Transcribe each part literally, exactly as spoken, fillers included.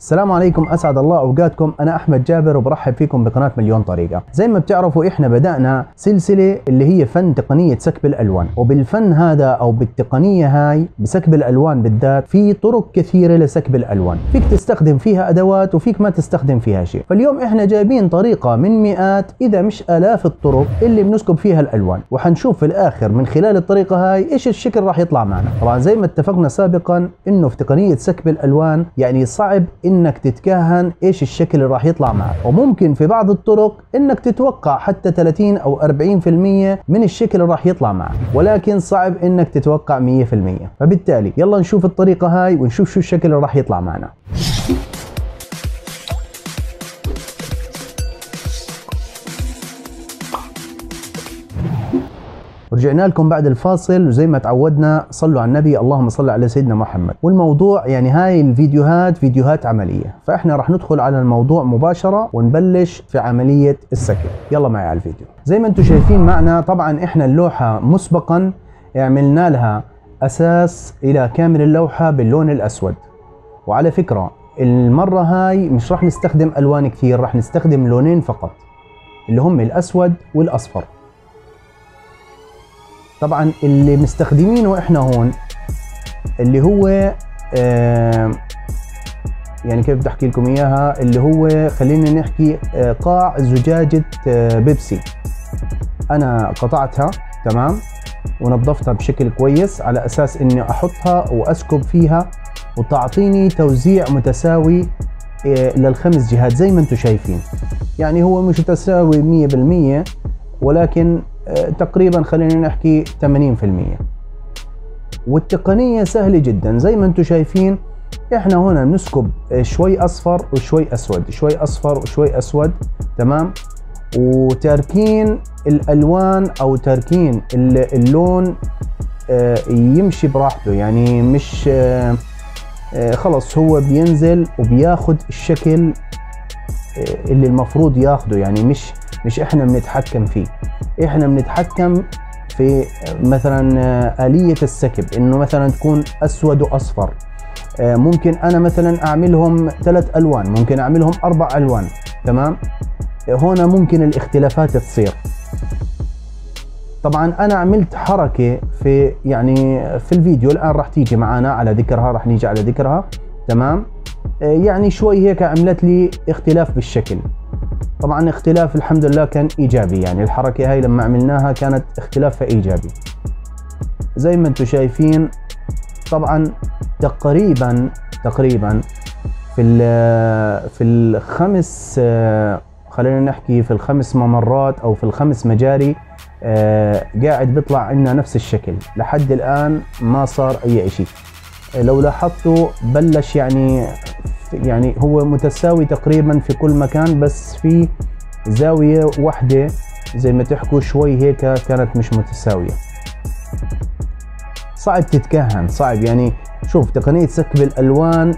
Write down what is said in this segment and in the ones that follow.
السلام عليكم، اسعد الله اوقاتكم. انا احمد جابر وبرحب فيكم بقناه مليون طريقه. زي ما بتعرفوا احنا بدانا سلسله اللي هي فن تقنيه سكب الالوان، وبالفن هذا او بالتقنيه هاي بسكب الالوان بالذات في طرق كثيره لسكب الالوان، فيك تستخدم فيها ادوات وفيك ما تستخدم فيها شيء. فاليوم احنا جايبين طريقه من مئات اذا مش الاف الطرق اللي بنسكب فيها الالوان، وحنشوف في الاخر من خلال الطريقه هاي ايش الشكل راح يطلع معنا. طبعا زي ما اتفقنا سابقا انه في تقنيه سكب الالوان يعني صعب انك تتكهن ايش الشكل اللي راح يطلع معك، وممكن في بعض الطرق انك تتوقع حتى ثلاثين او أربعين بالمئة من الشكل اللي راح يطلع معك، ولكن صعب انك تتوقع مئة بالمئة. فبالتالي يلا نشوف الطريقة هاي ونشوف شو الشكل اللي راح يطلع معنا. رجعنا لكم بعد الفاصل، وزي ما تعودنا صلوا على النبي، اللهم صل على سيدنا محمد. والموضوع يعني هاي الفيديوهات فيديوهات عملية، فاحنا رح ندخل على الموضوع مباشرة ونبلش في عملية السكب. يلا معي على الفيديو. زي ما انتم شايفين معنا طبعا احنا اللوحة مسبقا عملنا لها اساس الى كامل اللوحة باللون الاسود. وعلى فكرة المرة هاي مش رح نستخدم الوان كثير، رح نستخدم لونين فقط اللي هم الاسود والاصفر. طبعا اللي مستخدمينه احنا هون اللي هو آه يعني كيف بدي احكي لكم اياها، اللي هو خلينا نحكي آه قاع زجاجة آه بيبسي. انا قطعتها تمام ونظفتها بشكل كويس على اساس اني احطها واسكب فيها وتعطيني توزيع متساوي آه للخمس جهات زي ما انتم شايفين. يعني هو مش متساوي مئة بالمئة ولكن تقريبا خلينا نحكي ثمانين بالمئة. والتقنية سهلة جدا زي ما انتم شايفين، احنا هنا بنسكب شوي اصفر وشوي اسود، شوي اصفر وشوي اسود تمام، وتركين الالوان او تركين اللون يمشي براحته، يعني مش خلص هو بينزل وبياخد الشكل اللي المفروض ياخده. يعني مش مش احنا بنتحكم فيه، احنا بنتحكم في مثلا آلية السكب، انه مثلا تكون اسود واصفر. ممكن انا مثلا اعملهم ثلاث الوان، ممكن اعملهم اربع الوان تمام. هنا ممكن الاختلافات تصير. طبعا انا عملت حركة في يعني في الفيديو الان راح تيجي معنا على ذكرها، راح نيجي على ذكرها تمام. يعني شوي هيك عملت لي اختلاف بالشكل، طبعا اختلاف الحمد لله كان ايجابي. يعني الحركة هاي لما عملناها كانت اختلافها ايجابي زي ما انتم شايفين. طبعا تقريبا تقريبا في في الخمس خلينا نحكي في الخمس ممرات او في الخمس مجاري قاعد بيطلع عندنا نفس الشكل لحد الان، ما صار اي شيء. لو لاحظتوا بلش يعني يعني هو متساوي تقريبا في كل مكان، بس في زاوية واحدة زي ما تحكوا شوي هيك كانت مش متساوية. صعب تتكهن، صعب. يعني شوف تقنية سكب الألوان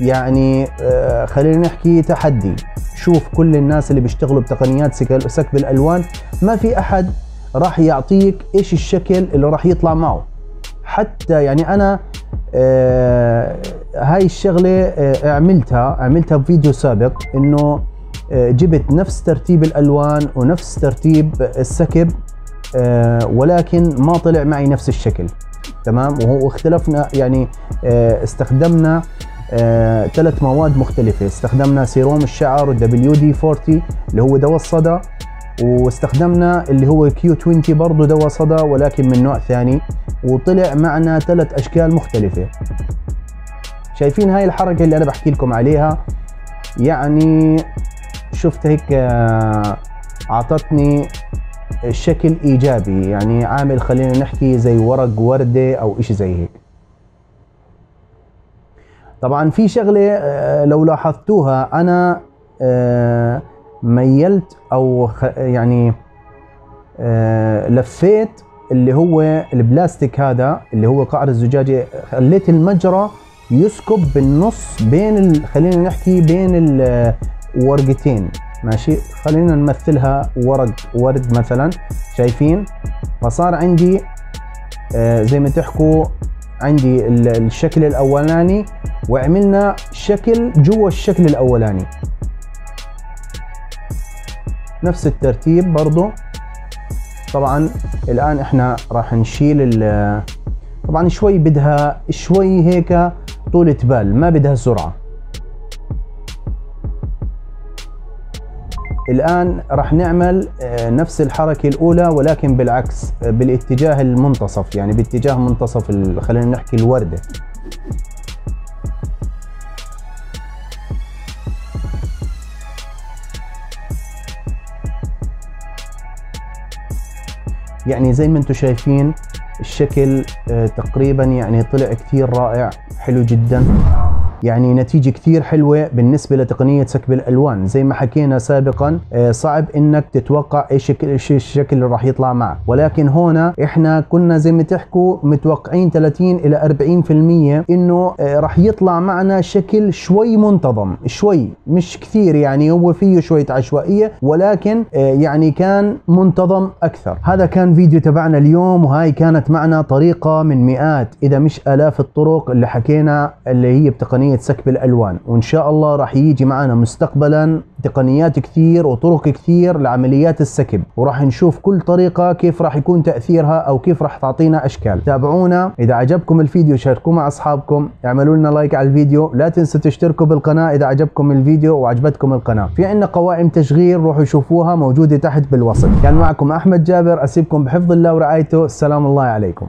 يعني آه خلينا نحكي تحدي. شوف كل الناس اللي بيشتغلوا بتقنيات سكب الألوان ما في أحد راح يعطيك إيش الشكل اللي راح يطلع معه. حتى يعني أنا آه هاي الشغلة آه عملتها عملتها بفيديو سابق، انه آه جبت نفس ترتيب الالوان ونفس ترتيب السكب آه ولكن ما طلع معي نفس الشكل تمام. وهو اختلفنا يعني آه استخدمنا آه ثلاث مواد مختلفة، استخدمنا سيروم الشعر والدبليو دي أربعين اللي هو دواء الصدى، واستخدمنا اللي هو كيو عشرين برضه دواء صدى ولكن من نوع ثاني، وطلع معنا ثلاث اشكال مختلفة. شايفين هاي الحركة اللي انا بحكي لكم عليها؟ يعني شفت هيك اعطتني شكل ايجابي، يعني عامل خلينا نحكي زي ورق وردة او اشي زي هيك. طبعا في شغلة لو لاحظتوها انا ميلت او يعني لفيت اللي هو البلاستيك هذا اللي هو قعر الزجاجة، خليت المجرى يسكب بالنص بين ال... خلينا نحكي بين الورقتين ماشي. خلينا نمثلها ورق ورد مثلا، شايفين؟ فصار عندي آه زي ما تحكوا عندي الشكل الاولاني وعملنا شكل جوا الشكل الاولاني، نفس الترتيب برضو. طبعا الان احنا راح نشيل، طبعا شوي بدها شوي هيك طولة بال، ما بدها سرعة. الان راح نعمل نفس الحركة الاولى ولكن بالعكس، بالاتجاه المنتصف، يعني باتجاه منتصف خلينا نحكي الوردة. يعني زي ما انتم شايفين الشكل تقريبا يعني طلع كثير رائع، حلو جدا، يعني نتيجة كثير حلوة. بالنسبة لتقنية سكب الألوان زي ما حكينا سابقا، صعب انك تتوقع ايش الشكل اللي راح يطلع معك، ولكن هنا احنا كنا زي ما تحكوا متوقعين ثلاثين الى اربعين بالمية انه راح يطلع معنا شكل شوي منتظم، شوي مش كثير، يعني هو فيه شوية عشوائية ولكن يعني كان منتظم اكثر. هذا كان فيديو تبعنا اليوم، وهاي كانت معنا طريقة من مئات اذا مش الاف الطرق اللي حكينا اللي هي بتقنية سكب الألوان، وإن شاء الله راح يجي معنا مستقبلا تقنيات كثير وطرق كثير لعمليات السكب، وراح نشوف كل طريقة كيف راح يكون تأثيرها أو كيف راح تعطينا أشكال. تابعونا، إذا عجبكم الفيديو شاركوه مع أصحابكم، اعملوا لنا لايك على الفيديو، لا تنسوا تشتركوا بالقناة إذا عجبكم الفيديو وعجبتكم القناة. في عندنا قوائم تشغيل روحوا شوفوها موجودة تحت بالوصف. كان يعني معكم أحمد جابر، أسيبكم بحفظ الله ورعايته، السلام الله عليكم.